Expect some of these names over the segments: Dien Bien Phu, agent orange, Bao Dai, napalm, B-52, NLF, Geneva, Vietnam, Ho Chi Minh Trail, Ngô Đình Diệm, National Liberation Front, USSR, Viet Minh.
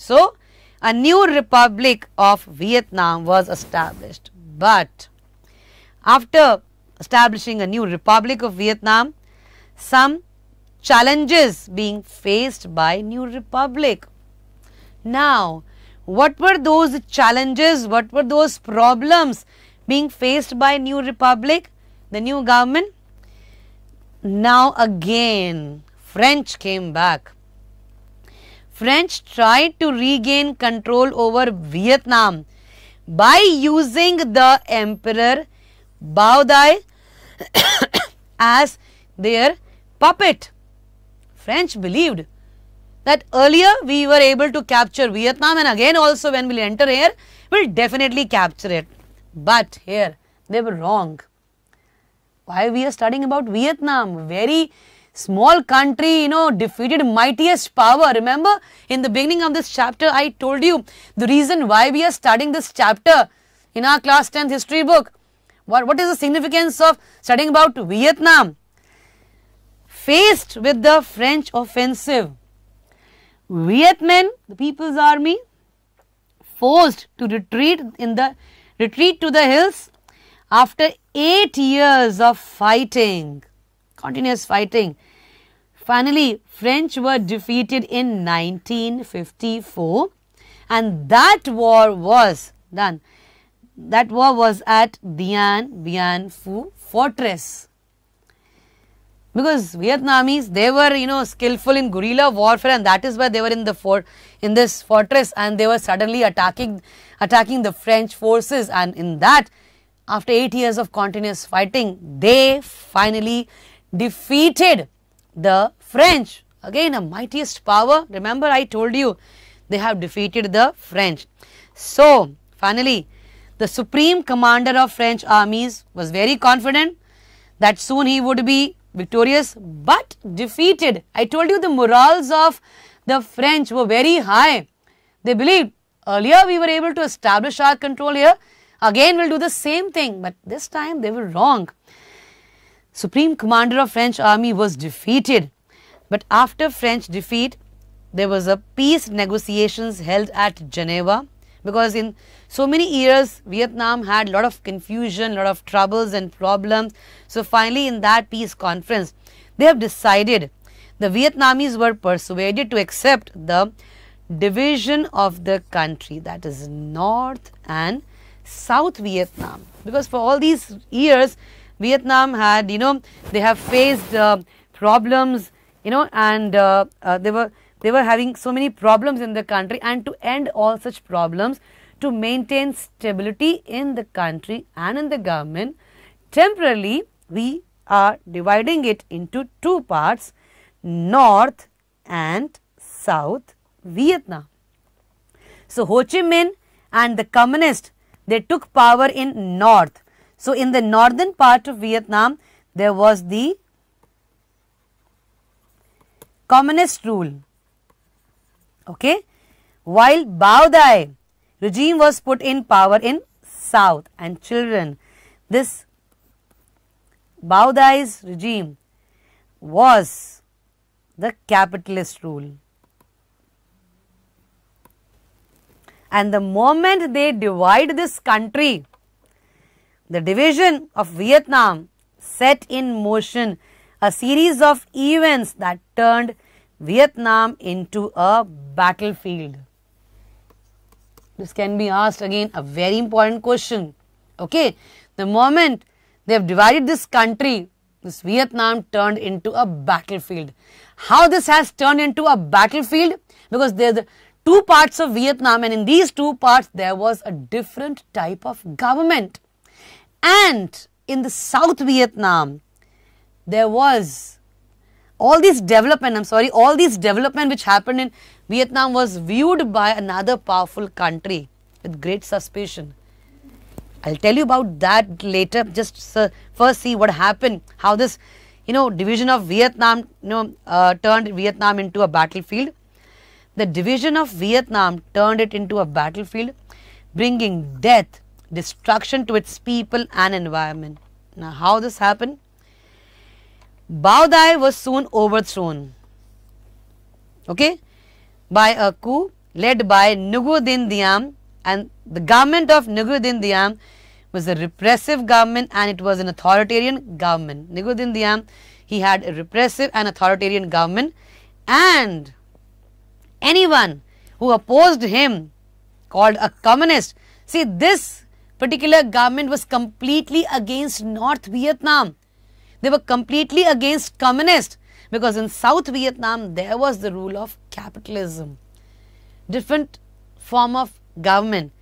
So, a new Republic of Vietnam was established, but after establishing a new Republic of Vietnam, some challenges being faced by new Republic. Now, what were those challenges, what were those problems being faced by new Republic, the new government? Now again, French came back. French tried to regain control over Vietnam by using the Emperor Bao Dai as their puppet. French believed that earlier we were able to capture Vietnam, and again also when we will enter here, we will definitely capture it. But here they were wrong. Why we are studying about Vietnam? Very small country, you know, defeated mightiest power. Remember, in the beginning of this chapter, I told you the reason why we are studying this chapter in our class 10th history book. What is the significance of studying about Vietnam? Faced with the French offensive, Viet Minh, the People's Army, forced to retreat to the hills after 8 years of fighting, continuous fighting. Finally, French were defeated in 1954, and that war was done. That war was at Dien Bien Phu fortress, because Vietnamese, they were, you know, skillful in guerrilla warfare, and that is why they were in the this fortress, and they were suddenly attacking the French forces, and in that, after 8 years of continuous fighting, they finally defeated the French. Again, a mightiest power. Remember, I told you they have defeated the French. So finally, the supreme commander of French armies was very confident that soon he would be victorious, but defeated. I told you the morals of the French were very high. They believed earlier we were able to establish our control here, again we will do the same thing, but this time they were wrong. Supreme commander of French army was defeated, but after French defeat, there was a peace negotiations held at Geneva, because in so many years Vietnam had lot of confusion, lot of troubles and problems. So finally in that peace conference, they have decided, the Vietnamese were persuaded to accept the division of the country, that is North and South Vietnam, because for all these years Vietnam had, you know, they have faced problems, you know, and they were having so many problems in the country, and to end all such problems, to maintain stability in the country and in the government, temporarily we are dividing it into two parts, North and South Vietnam. So Ho Chi Minh and the communists, they took power in North. So in the northern part of Vietnam, there was the communist rule. Okay, while Bao Dai regime was put in power in South. And children, this Bao Dai's regime was the capitalist rule, and the moment they divide this country, the division of Vietnam set in motion a series of events that turned Vietnam into a battlefield. This can be asked again, a very important question. Okay, the moment they have divided this country, this Vietnam turned into a battlefield. How this has turned into a battlefield? Because there are two parts of Vietnam, and in these two parts there was a different type of government. And in the South Vietnam, there was all this development which happened in Vietnam was viewed by another powerful country with great suspicion. I will tell you about that later. Just first see what happened, how this, you know, division of Vietnam, you know, turned Vietnam into a battlefield. The division of Vietnam turned it into a battlefield, bringing death, destruction to its people and environment. Now how this happened? Bao Dai was soon overthrown, okay, by a coup led by Ngô Đình Diệm, and the government of Ngô Đình Diệm was a repressive government and it was an authoritarian government. Ngô Đình Diệm, he had a repressive and authoritarian government, and anyone who opposed him called a communist. See, this particular government was completely against North Vietnam. They were completely against communists, because in South Vietnam there was the rule of capitalism, different form of government.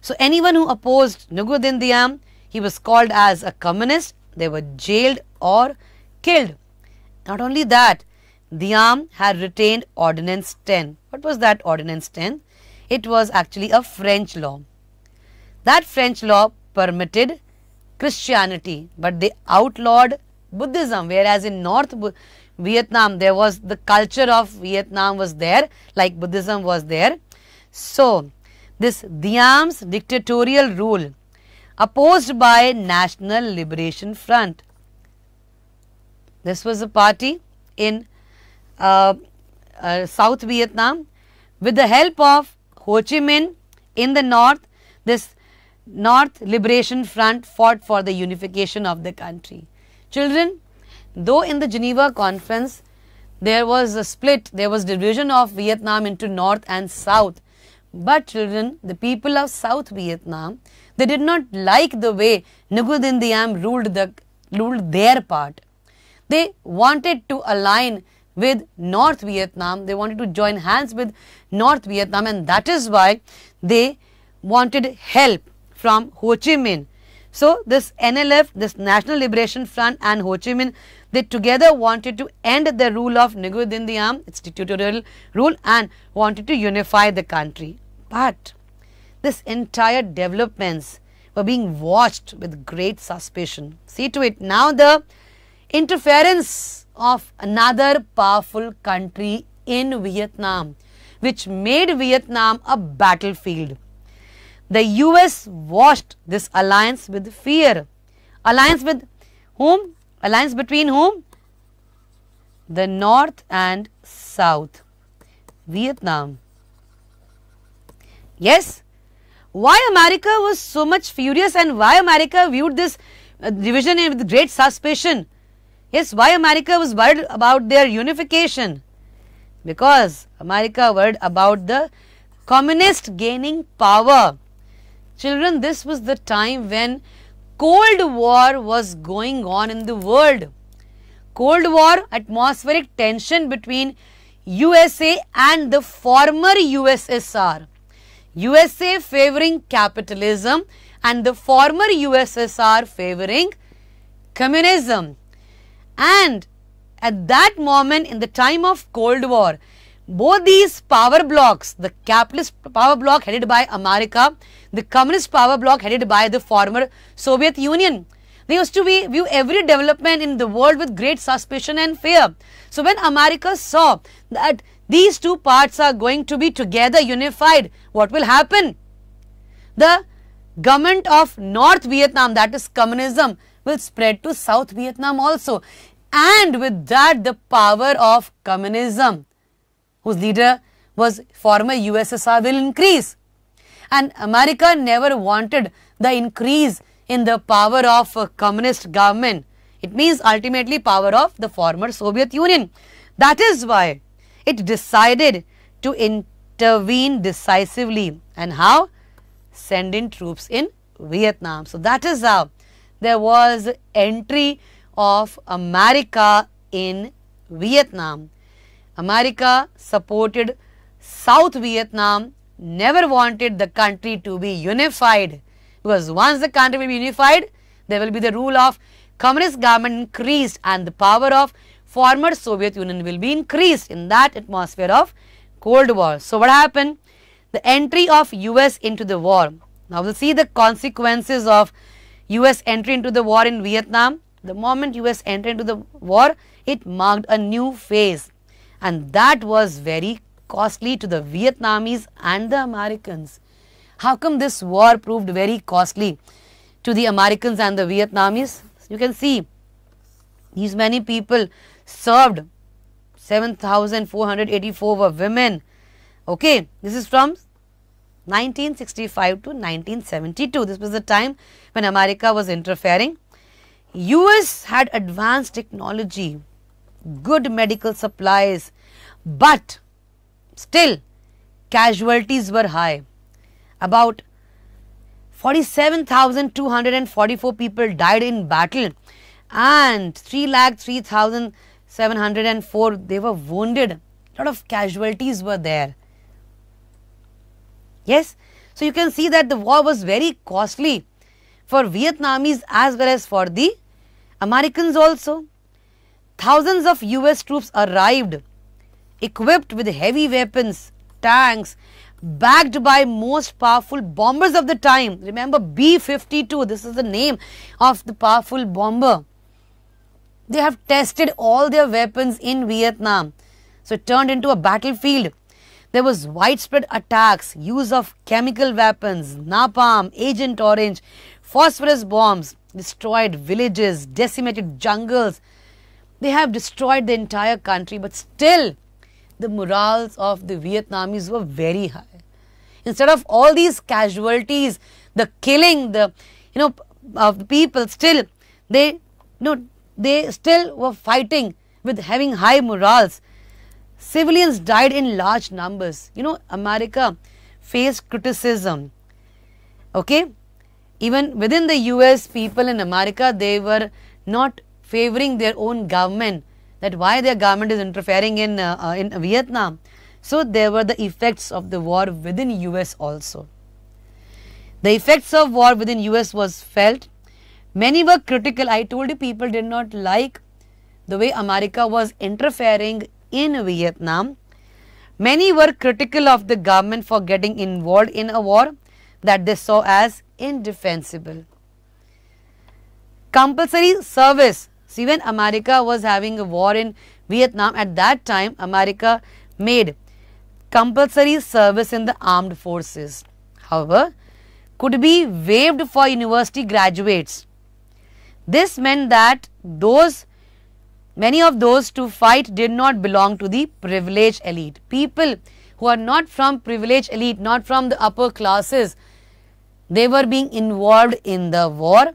So anyone who opposed Ngô Đình Diệm, he was called as a communist. They were jailed or killed. Not only that, Diệm had retained Ordinance 10. What was that Ordinance 10? It was actually a French law. That French law permitted Christianity, but they outlawed Buddhism, whereas in North Vietnam there was the culture of Vietnam was there, like Buddhism was there. So this Diem's dictatorial rule, opposed by National Liberation Front. This was a party in South Vietnam. With the help of Ho Chi Minh in the north, this North Liberation Front fought for the unification of the country. Children, though in the Geneva Conference there was a split, there was division of Vietnam into North and South, but children, the people of South Vietnam, they did not like the way Ngô Đình Diệm ruled their part. They wanted to align with North Vietnam, they wanted to join hands with North Vietnam, and that is why they wanted help from Ho Chi Minh. So this NLF, this National Liberation Front and Ho Chi Minh, they together wanted to end the rule of Ngô Đình Diệm, its dictatorial rule, and wanted to unify the country. But this entire developments were being watched with great suspicion. See to it now the interference of another powerful country in Vietnam, which made Vietnam a battlefield. The US watched this alliance with fear. Alliance with whom? Alliance between whom? The North and South Vietnam. Yes, why America was so much furious and why America viewed this division with great suspicion? Yes, why America was worried about their unification? Because America worried about the communist gaining power. Children, this was the time when Cold War was going on in the world. Cold War, atmospheric tension between USA and the former USSR. USA favoring capitalism and the former USSR favoring communism. And at that moment, in the time of Cold War, both these power blocs, the capitalist power bloc headed by America, the communist power bloc headed by the former Soviet Union, they used to view every development in the world with great suspicion and fear. So when America saw that these two parts are going to be together unified, what will happen? The government of North Vietnam, that is communism, will spread to South Vietnam also, and with that the power of communism, whose leader was former USSR, will increase. And America never wanted the increase in the power of a communist government. It means ultimately power of the former Soviet Union. That is why it decided to intervene decisively. And how? Send in troops in Vietnam. So that is how there was entry of America in Vietnam. America supported South Vietnam, never wanted the country to be unified, because once the country will be unified, there will be the rule of communist government increased and the power of former Soviet Union will be increased in that atmosphere of Cold War. So what happened? The entry of US into the war. Now we'll see the consequences of US entry into the war in Vietnam. The moment US entered into the war, it marked a new phase, and that was very costly to the Vietnamese and the Americans. How come this war proved very costly to the Americans and the Vietnamese? You can see these many people served. 7,484 were women, Okay, this is from 1965 to 1972. This was the time when America was interfering. US had advanced technology, good medical supplies, but still casualties were high. About 47,244 people died in battle and 3,03,704 they were wounded. A lot of casualties were there. Yes, so you can see that the war was very costly for Vietnamese as well as for the Americans also. Thousands of US troops arrived equipped with heavy weapons, tanks, backed by most powerful bombers of the time. Remember B-52, this is the name of the powerful bomber. They have tested all their weapons in Vietnam. So it turned into a battlefield. There was widespread attacks, use of chemical weapons, napalm, agent orange, phosphorus bombs, destroyed villages, decimated jungles. They have destroyed the entire country, but still the morals of the Vietnamese were very high. Instead of all these casualties, the killing, the of the people, still they they still were fighting with having high morals. Civilians died in large numbers. You know, America faced criticism. Okay, even within the US, people in America, they were not favoring their own government, that why their government is interfering in Vietnam. So there were the effects of the war within US also. The effects of war within US was felt. Many were critical. I told you people did not like the way America was interfering in Vietnam. Many were critical of the government for getting involved in a war that they saw as indefensible. Compulsory service. See, when America was having a war in Vietnam, at that time America made compulsory service in the armed forces. However, could be waived for university graduates. This meant that many of those to fight did not belong to the privileged elite. People who are not from privileged elite, not from the upper classes, they were being involved in the war.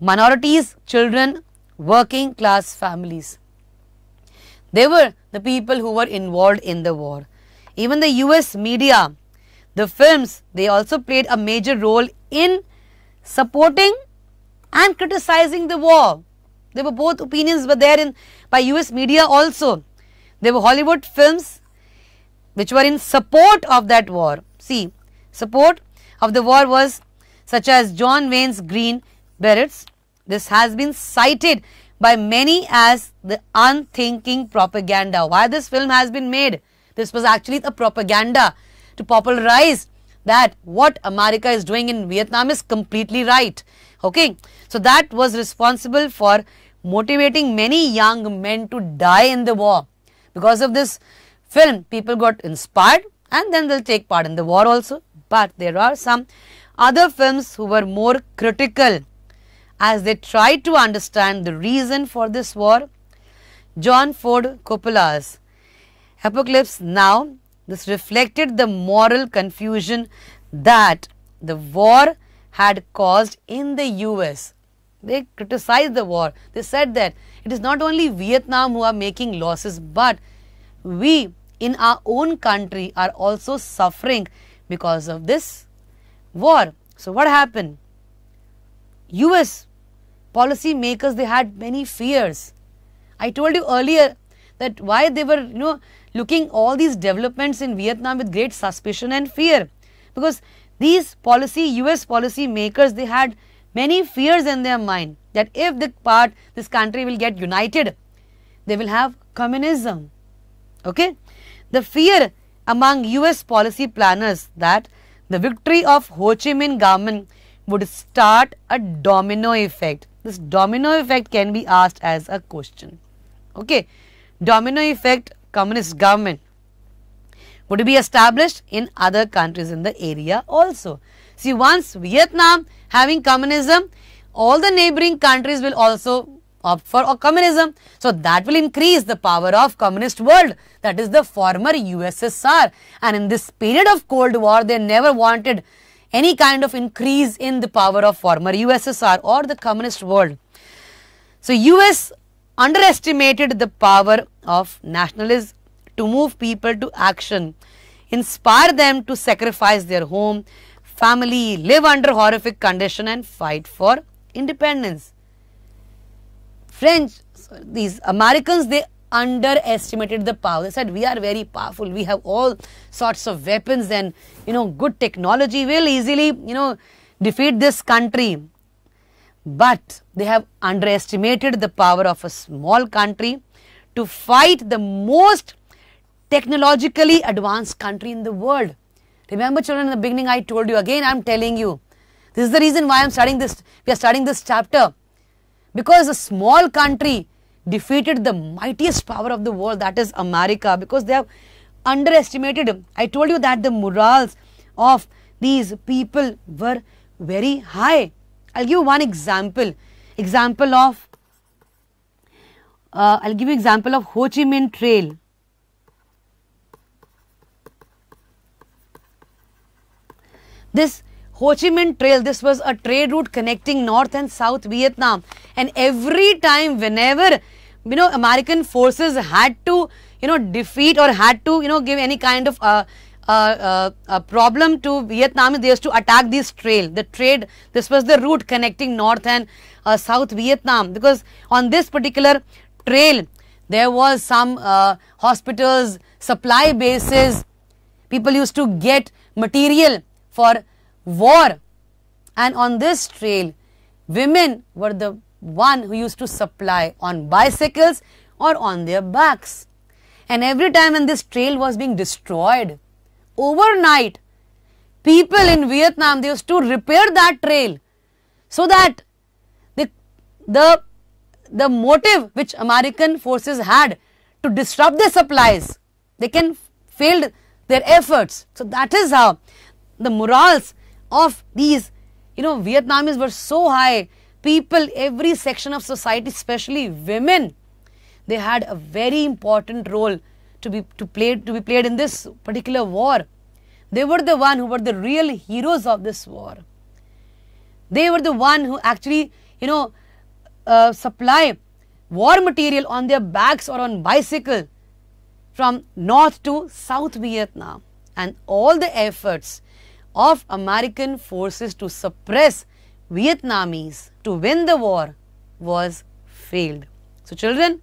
Minorities, children, working class families, they were the people who were involved in the war. Even the US media, the films, they also played a major role in supporting and criticizing the war. There were both opinions were there by US media also. There were Hollywood films which were in support of that war. See, support of the war was such as John Wayne's Green Berets. This has been cited by many as the unthinking propaganda. Why this film has been made? This was actually a propaganda to popularize that what America is doing in Vietnam is completely right. Okay, so that was responsible for motivating many young men to die in the war. Because of this film, people got inspired and then they'll take part in the war also. But there are some other films who were more critical as they tried to understand the reason for this war. John Ford Coppola's Apocalypse Now, this reflected the moral confusion that the war had caused in the US. They criticized the war. They said that it is not only Vietnam who are making losses, but we in our own country are also suffering because of this war. So what happened? US policy makers, they had many fears. I told you earlier that why they were looking all these developments in Vietnam with great suspicion and fear, because these US policy makers, they had many fears in their mind that if this country will get united, they will have communism. Okay, the fear among US policy planners that the victory of Ho Chi Minh government would start a domino effect. This domino effect can be asked as a question. Okay, domino effect, communist government would be established in other countries in the area also. See, once Vietnam having communism, all the neighboring countries will also for communism. So that will increase the power of communist world, that is the former USSR. And in this period of Cold War, they never wanted any kind of increase in the power of former USSR or the communist world. So US underestimated the power of nationalism to move people to action, inspire them to sacrifice their home, family, live under horrific condition and fight for independence. These Americans, they underestimated the power. They said, we are very powerful, we have all sorts of weapons and, you know, good technology, will easily, you know, defeat this country. But they have underestimated the power of a small country to fight the most technologically advanced country in the world. Remember children, in the beginning I told you, again I am telling you, this is the reason why I am studying this, we are studying this chapter. Because a small country defeated the mightiest power of the world, that is America, because they have underestimated him. I told you that the morals of these people were very high. I'll give you one example. I'll give you example of Ho Chi Minh Trail. This Ho Chi Minh Trail, this was a trade route connecting North and South Vietnam, and every time whenever, you know, American forces had to, you know, defeat or had to, you know, give any kind of a problem to Vietnam, they used to attack this trail, the trade, this was the route connecting North and South Vietnam, because on this particular trail there was some hospitals, supply bases, people used to get material for war, and on this trail women were the one who used to supply on bicycles or on their backs. And every time when this trail was being destroyed overnight, people in Vietnam, they used to repair that trail, so that the motive which American forces had to disrupt their supplies, they can failed their efforts. So that is how the morals of these, you know, Vietnamese were so high. People, every section of society, especially women, they had a very important role to be played in this particular war. They were the one who were the real heroes of this war. They were the one who actually, you know, supply war material on their backs or on bicycle from North to South Vietnam. And all the efforts of American forces to suppress Vietnamese to win the war was failed. So children,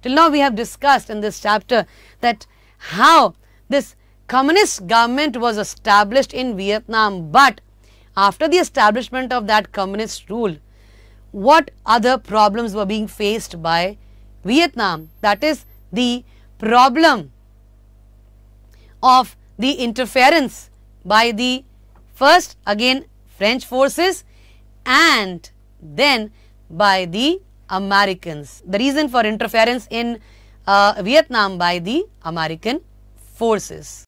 till now we have discussed in this chapter that how this communist government was established in Vietnam, but after the establishment of that communist rule, what other problems were being faced by Vietnam? That is the problem of the interference by the first, again, French forces and then by the Americans. The reason for interference in Vietnam by the American forces.